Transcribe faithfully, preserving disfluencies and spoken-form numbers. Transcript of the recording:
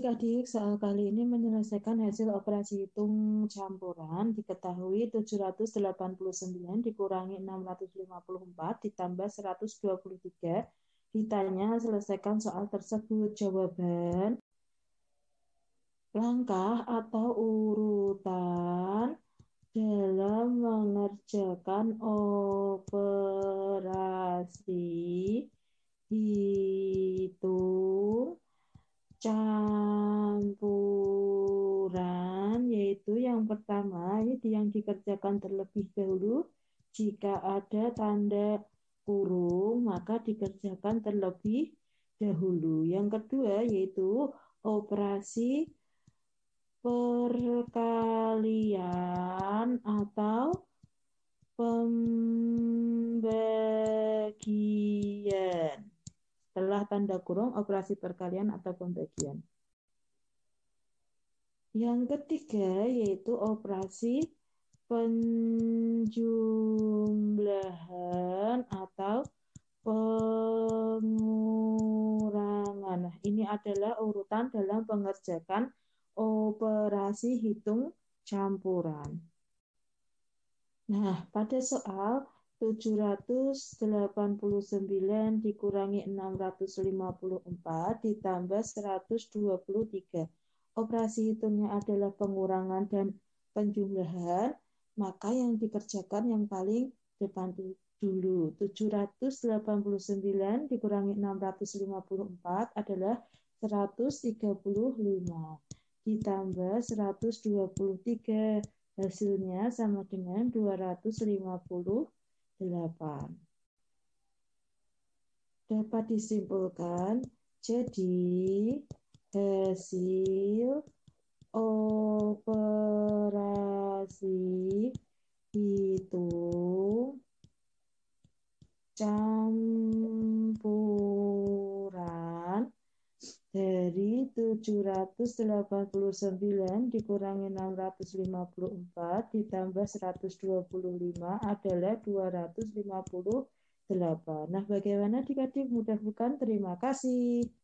adik-adik, soal kali ini menyelesaikan hasil operasi hitung campuran diketahui tujuh ratus delapan puluh sembilan dikurangi enam ratus lima puluh empat ditambah seratus dua puluh tiga. Ditanya selesaikan soal tersebut. Jawaban: langkah atau urutan dalam mengerjakan operasi hitung campuran, yaitu yang pertama ini yang dikerjakan terlebih dahulu. Jika ada tanda kurung maka dikerjakan terlebih dahulu. Yang kedua yaitu operasi perkalian atau pembagian. Setelah tanda kurung, operasi perkalian atau pembagian. Yang ketiga yaitu operasi penjumlahan atau pengurangan. Nah, ini adalah urutan dalam pengerjakan operasi hitung campuran. Nah, pada soal tujuh ratus delapan puluh sembilan dikurangi enam ratus lima puluh empat ditambah seratus dua puluh tiga. Operasi hitungnya adalah pengurangan dan penjumlahan, maka yang dikerjakan yang paling depan dulu. tujuh ratus delapan puluh sembilan dikurangi enam ratus lima puluh empat adalah seratus tiga puluh lima ditambah seratus dua puluh tiga. Hasilnya sama dengan dua ratus lima puluh delapan. Dapat disimpulkan, jadi hasil operasi hitung campuran dari tujuh ratus delapan puluh sembilan dikurangi enam ratus lima puluh empat ditambah seratus dua puluh lima adalah dua ratus lima puluh delapan. Nah, bagaimana adik-adik? Mudah bukan? Terima kasih.